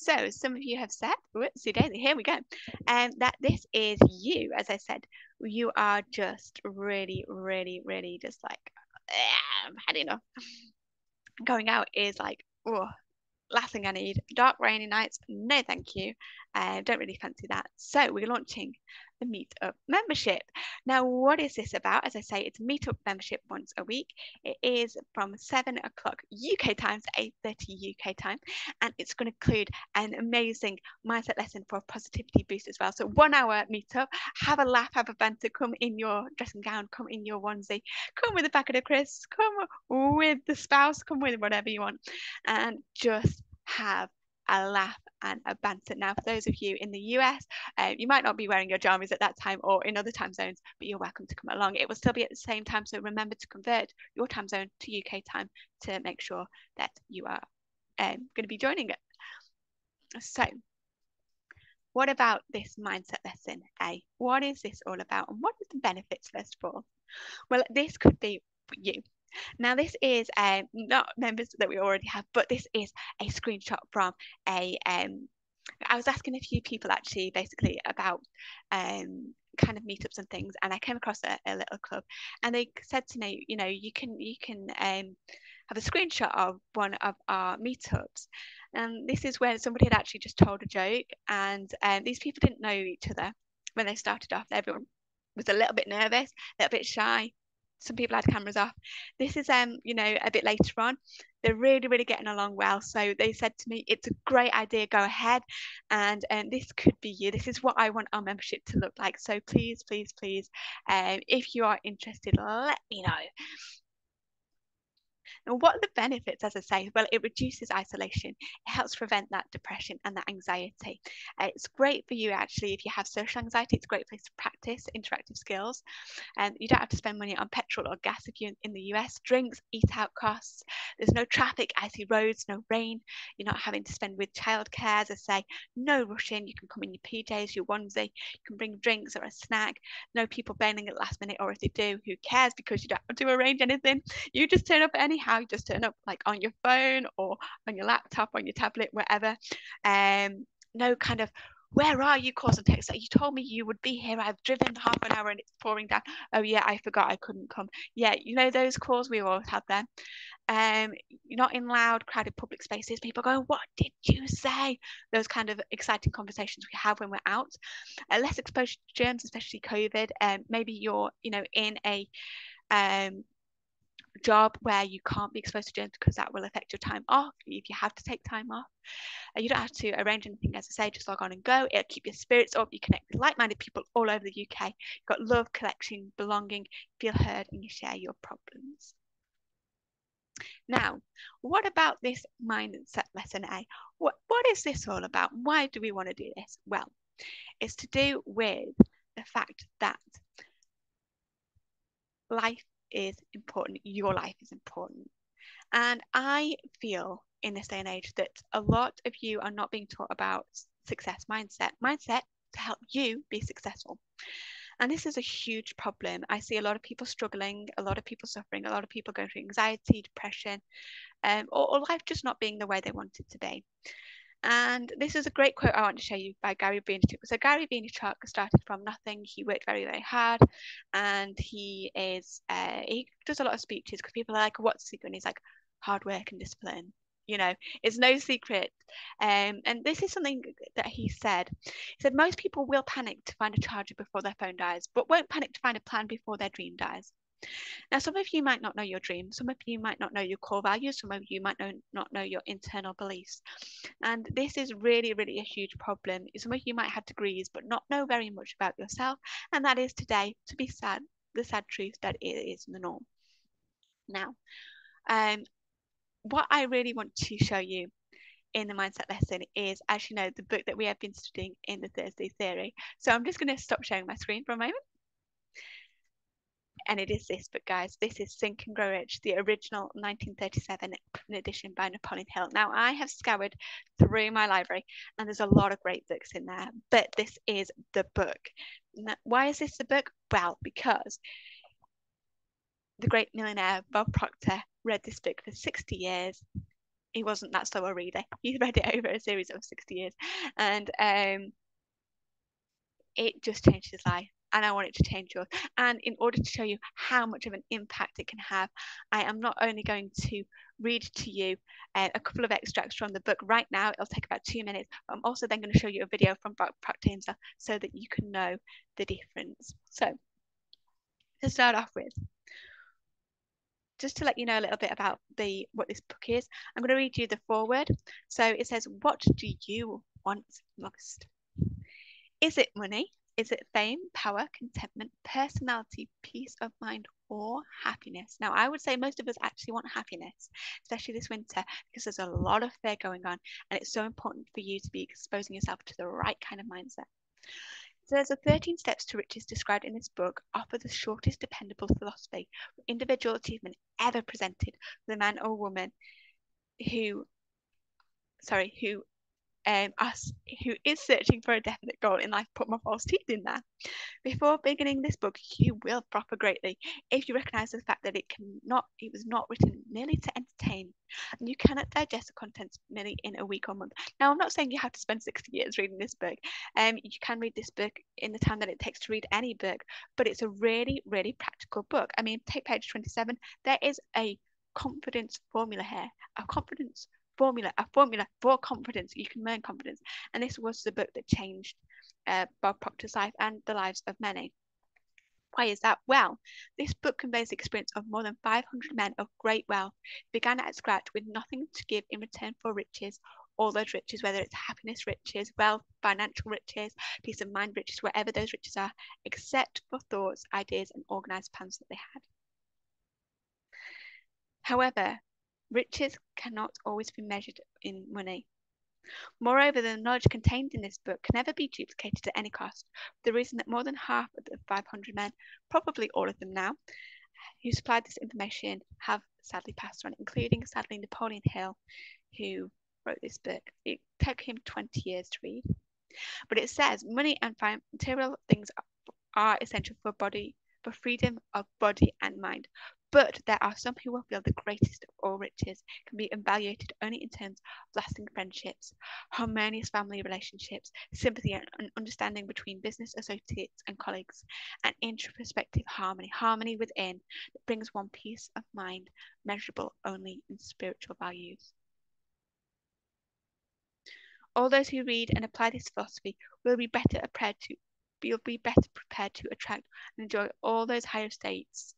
So some of you have said, whoopsie daisy, here we go, that this is you. As I said, you are just really just like, I've had enough. Going out is like, oh, last thing I need. Dark, rainy nights, no thank you. Don't really fancy that. So we're launching the Meetup membership. Now, what is this about? As I say, it's Meetup membership once a week. It is from 7 o'clock UK time to 8:30 UK time, and it's going to include an amazing mindset lesson for a positivity boost as well. So 1 hour meetup, have a laugh, have a banter, come in your dressing gown, come in your onesie, come with a packet of crisps, come with the spouse, come with whatever you want, and just have a laugh and a banter. Now, for those of you in the US, you might not be wearing your jammies at that time or in other time zones, but you're welcome to come along. It will still be at the same time, so remember to convert your time zone to UK time to make sure that you are going to be joining it. So what about this mindset lesson, eh? What is this all about, and what is the benefits, first of all? Well, this could be you. Now, this is not members that we already have, but this is a screenshot from a, I was asking a few people actually basically about kind of meetups and things, and I came across a little club, and they said to me, you know, you can have a screenshot of one of our meetups. And this is where somebody had actually just told a joke, and these people didn't know each other when they started off. Everyone was a little bit nervous, a little bit shy. Some people had cameras off. This is, you know, a bit later on. They're really getting along well. So they said to me, it's a great idea, go ahead. And this could be you. This is what I want our membership to look like. So please, please, if you are interested, let me know. And what are the benefits, as I say? Well, it reduces isolation. It helps prevent that depression and that anxiety. It's great for you, actually, if you have social anxiety. It's a great place to practice interactive skills. You don't have to spend money on petrol or gas if you're in the US. Drinks, eat-out costs. There's no traffic, icy roads, no rain. You're not having to spend with childcare, as I say. No rushing. You can come in your PJs, your onesie. You can bring drinks or a snack. No people bailing at the last minute, or if they do, who cares, because you don't have to arrange anything. You just turn up anyhow. You just turn up, like on your phone or on your laptop, on your tablet, wherever. No kind of, where are you, calls and texts? Like, you told me you would be here. I've driven half an hour and it's pouring down. Oh yeah, I forgot I couldn't come. Yeah, you know those calls, we all have them. You're not in loud, crowded public spaces. People going, what did you say? Those kind of exciting conversations we have when we're out. Less exposure to germs, especially COVID. Maybe you're, you know, in a job where you can't be exposed to germs, because that will affect your time off if you have to take time off. You don't have to arrange anything, as I say, just log on and go. It'll keep your spirits up. You connect with like-minded people all over the UK. You've got love, connection, belonging, feel heard, and you share your problems. Now, what about this mindset lesson, eh? What is this all about? Why do we want to do this? Well, it's to do with the fact that life is important. Your life is important. And I feel in this day and age that a lot of you are not being taught about success mindset, to help you be successful. And this is a huge problem. I see a lot of people struggling, a lot of people suffering, a lot of people going through anxiety, depression, or life just not being the way they want it to be. And this is a great quote I want to show you by Gary Vaynerchuk. So Gary Vaynerchuk started from nothing. He worked very hard, and he is he does a lot of speeches, because people are like, what's the secret? And he's like, hard work and discipline. You know, it's no secret. And this is something that he said. He said, most people will panic to find a charger before their phone dies, but won't panic to find a plan before their dream dies. Now, some of you might not know your dream. Some of you might not know your core values. Some of you might not know your internal beliefs. And this is really a huge problem. Some of you might have degrees, but not know very much about yourself. And that is today, to be sad, the sad truth that it is the norm. Now, what I really want to show you in the mindset lesson is, as you know, the book that we have been studying in the Thursday Theory. So I'm just going to stop sharing my screen for a moment. And it is this book, guys. This is Think and Grow Rich, the original 1937 edition by Napoleon Hill. Now, I have scoured through my library, and there's a lot of great books in there, but this is the book. Now, why is this the book? Well, because the great millionaire Bob Proctor read this book for 60 years, he wasn't that slow a reader. He read it over a series of 60 years, and it just changed his life. And I want it to change yours. And in order to show you how much of an impact it can have, I am not only going to read to you a couple of extracts from the book right now, it'll take about 2 minutes, but I'm also then going to show you a video from Bob Proctor himself so that you can know the difference. So to start off with, just to let you know a little bit about what this book is, I'm going to read you the foreword. So it says, what do you want most? Is it money? Is it fame, power, contentment, personality, peace of mind, or happiness? Now, I would say most of us actually want happiness, especially this winter, because there's a lot of fear going on, and it's so important for you to be exposing yourself to the right kind of mindset. So there's the 13 steps to riches described in this book offer the shortest dependable philosophy for individual achievement ever presented for the man or woman who is searching for a definite goal in life. Put my false teeth in there. Before beginning this book, you will profit greatly if you recognise the fact that it was not written merely to entertain, and you cannot digest the contents merely in a week or month. Now, I'm not saying you have to spend 60 years reading this book. You can read this book in the time that it takes to read any book, but it's a really, really practical book. I mean, take page 27. There is a confidence formula here, a formula for confidence. You can learn confidence, and this was the book that changed Bob Proctor's life and the lives of many. Why is that? Well, this book conveys the experience of more than 500 men of great wealth who began at scratch with nothing to give in return for riches, all those riches, whether it's happiness riches, wealth, financial riches, peace of mind riches, wherever those riches are, except for thoughts, ideas, and organized plans that they had. However, riches cannot always be measured in money. Moreover, the knowledge contained in this book can never be duplicated at any cost, for the reason that more than half of the 500 men, probably all of them now, who supplied this information have sadly passed on, including, sadly, Napoleon Hill, who wrote this book. It took him 20 years to read. But it says money and material things are essential for freedom of body and mind. But there are some who will feel the greatest of all riches can be evaluated only in terms of lasting friendships, harmonious family relationships, sympathy and understanding between business associates and colleagues, and introspective harmony within that brings one peace of mind, measurable only in spiritual values. All those who read and apply this philosophy will be better prepared to, attract and enjoy all those higher states.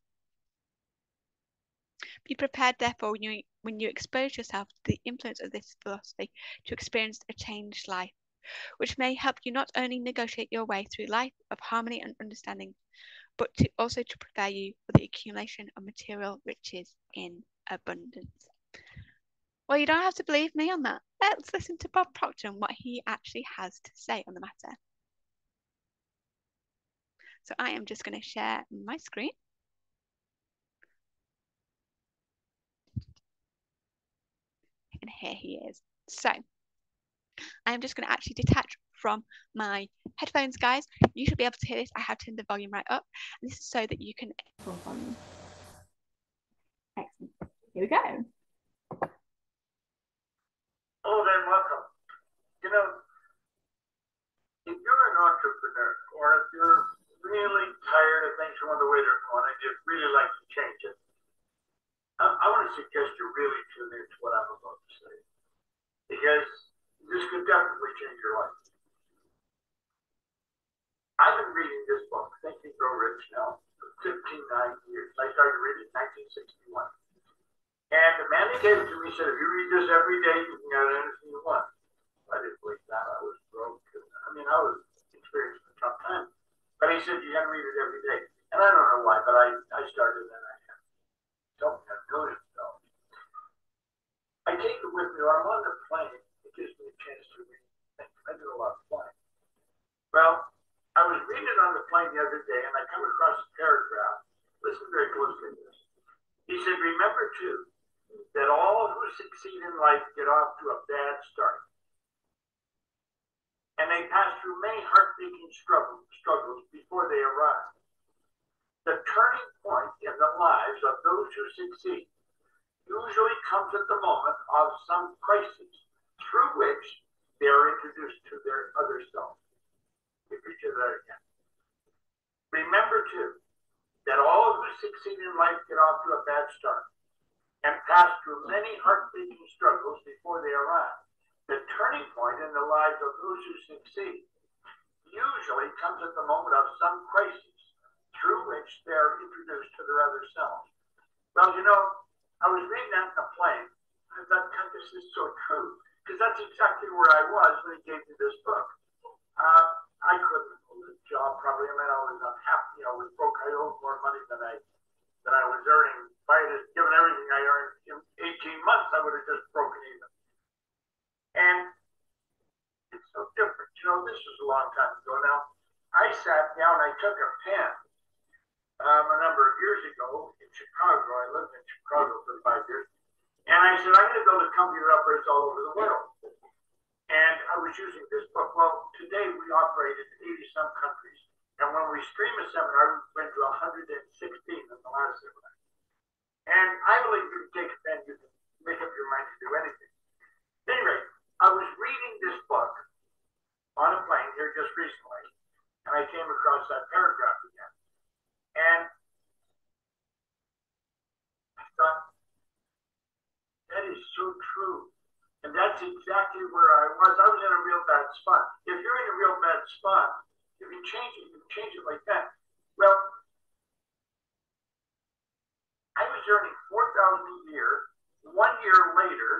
Be prepared, therefore, when you expose yourself to the influence of this philosophy to experience a changed life, which may help you not only negotiate your way through life of harmony and understanding, but also to prepare you for the accumulation of material riches in abundance. Well, you don't have to believe me on that. Let's listen to Bob Proctor and what he actually has to say on the matter. So I am just going to share my screen. And here he is. So I'm just going to actually detach from my headphones, guys. You should be able to hear this. I have turned the volume right up. And this is so that you can. Excellent. Here we go. Hello there, welcome. You know, if you're an entrepreneur or if you're really tired of things you want to wait on and you'd really like to change it, I want to suggest you really tune into what I'm about to say, because this could definitely change your life. I've been reading this book, Think and Grow Rich, now for 59 years. I started reading it in 1961. And the man that gave it to me said, if you read this every day, you can get anything you want. I didn't believe that. I was broke. I mean, I was experiencing a tough time. But he said, you got to read it every day. And I don't know why, but I started that. I take it with me, or I'm on the plane. It gives me a chance to read things. I do a lot of flying. Well, I was reading it on the plane the other day, and I come across a paragraph. Listen very closely to this. He said, remember, too, that all who succeed in life get off to a bad start. And they pass through many heartbreaking struggles before they arrive. The turning point in the lives of those who succeed usually comes at the moment of some crisis through which they are introduced to their other self. If you do that again. Remember, too, that all who succeed in life get off to a bad start and pass through many heart-beating struggles before they arrive. The turning point in the lives of those who succeed usually comes at the moment of some crisis through which they are introduced to their other self. Well, you know, I was reading that in the plane. I thought, God, this is so true, because that's exactly where I was when he gave me this book. I couldn't hold a job, probably. I mean, I was unhappy. You know, I was broke. I owed more money than I was earning. If I had given everything I earned in 18 months, I would have just broken even. And it's so different. You know, this was a long time ago now. I sat down, I took a pen a number of years ago in Chicago. I lived in Chicago for 5 years. And I said, I'm going to build a company that operates all over the world. And I was using this book. Well, today we operate in 80-some countries. And when we stream a seminar, we went to 116 in the last seminar. And I believe you can take a pen, you can make up your mind to do anything. Anyway, I was reading this book on a plane here just recently, and I came across that paragraph again. And I thought, that is so true. And that's exactly where I was. I was in a real bad spot. If you're in a real bad spot, if you can change it like that. Well, I was earning $4,000 a year. 1 year later,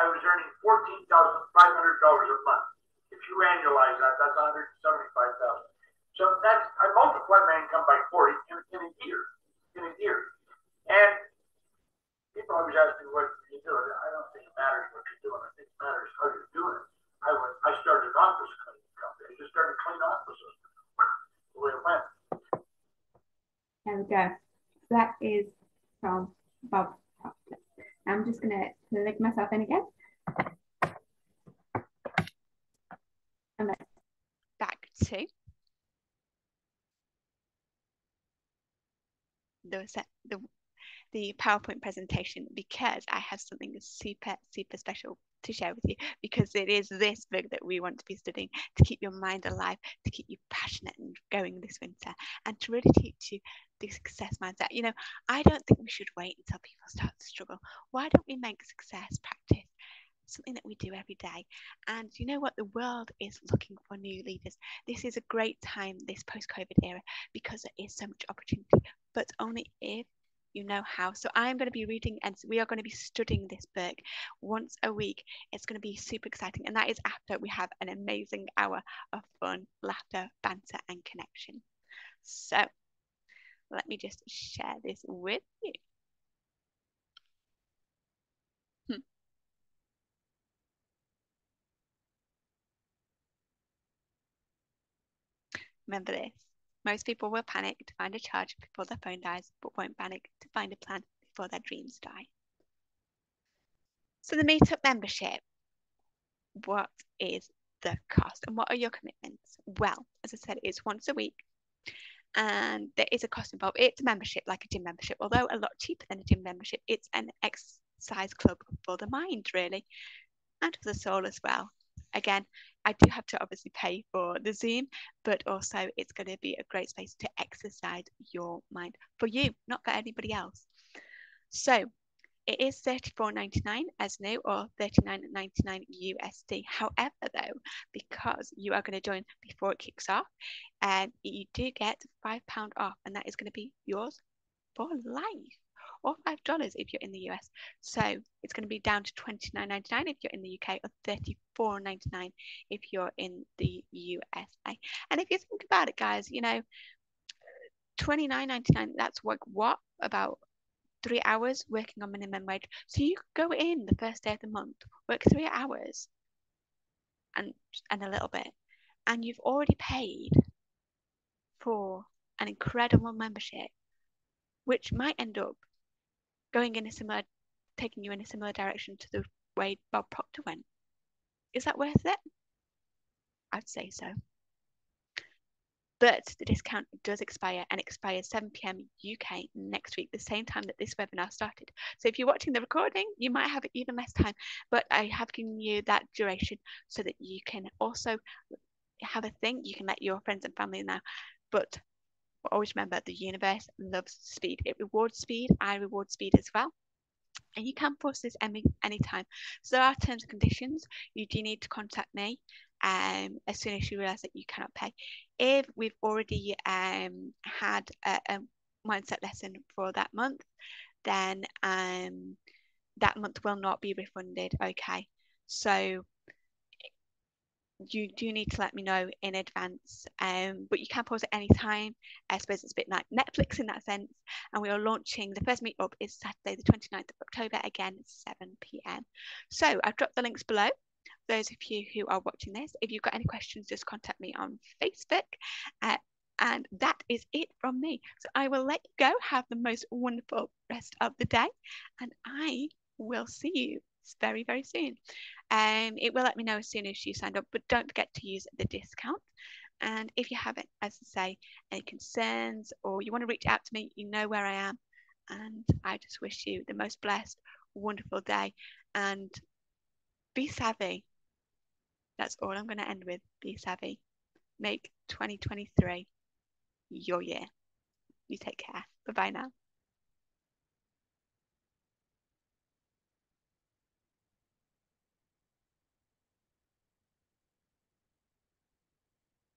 I was earning $14,500 a month. If you annualize that, that's $175,000. So that's, I multiplied my income by 40 in a year. And people always ask me, what do you do? I don't think it matters what you're doing. I think it matters how you're doing it. I started an office cleaning company. I just started cleaning offices. The way it went. There we go. That is from Bob Proctor. I'm just going to plug myself in again. Back to the PowerPoint presentation, because I have something super, super special to share with you, because it is this book that we want to be studying to keep your mind alive, to keep you passionate and going this winter, and to really teach you the success mindset. You know, I don't think we should wait until people start to struggle. Why don't we make success practice something that we do every day? And you know what, the world is looking for new leaders. This is a great time, this post-COVID era, because there is so much opportunity, but only if you know how. So I'm going to be reading, and we are going to be studying this book once a week. It's going to be super exciting, and that is after we have an amazing hour of fun, laughter, banter and connection. So let me just share this with you. Remember this. Most people will panic to find a charge before their phone dies, but won't panic to find a plan before their dreams die. So the meetup membership, what is the cost and what are your commitments? Well, as I said, it's once a week and there is a cost involved. It's a membership like a gym membership, although a lot cheaper than a gym membership. It's an exercise club for the mind, really, and for the soul as well. Again, I do have to obviously pay for the Zoom, but also it's going to be a great space to exercise your mind for you, not for anybody else. So it is $34.99 as new or $39.99 USD. However, though, because you are going to join before it kicks off, you do get £5 off, and that is going to be yours for life, or $5 if you're in the US. So it's going to be down to $29.99 if you're in the UK, or $34.99 if you're in the USA. And if you think about it, guys, you know, $29.99, that's what about 3 hours working on minimum wage. So you go in the first day of the month, work 3 hours and a little bit, and you've already paid for an incredible membership, which might end up going in a similar, taking you in a similar direction to the way Bob Proctor went. Is that worth it? I'd say so. But the discount does expire, and expires 7 p.m. UK next week, the same time that this webinar started. So if you're watching the recording, you might have even less time, but I have given you that duration so that you can also have a think. You can let your friends and family know, but always remember, the universe loves speed. It rewards speed. I reward speed as well. And you can post this anytime. So there are terms and conditions. You do need to contact me as soon as you realise that you cannot pay. If we've already had a mindset lesson for that month, then that month will not be refunded. Okay, so you do need to let me know in advance, but you can pause at any time. I suppose it's a bit like Netflix in that sense. And we are launching, the first meetup is Saturday the 29th of October, again 7 p.m. So I've dropped the links below. Those of you who are watching this, if you've got any questions, just contact me on Facebook. And that is it from me. So I will let you go. Have the most wonderful rest of the day, and I will see you very, very soon. It will let me know as soon as you signed up, but don't forget to use the discount. And if you have, as I say, any concerns or you want to reach out to me, you know where I am. And I just wish you the most blessed, wonderful day, and be savvy. That's all I'm going to end with. Be savvy. Make 2023 your year. You take care. Bye-bye now.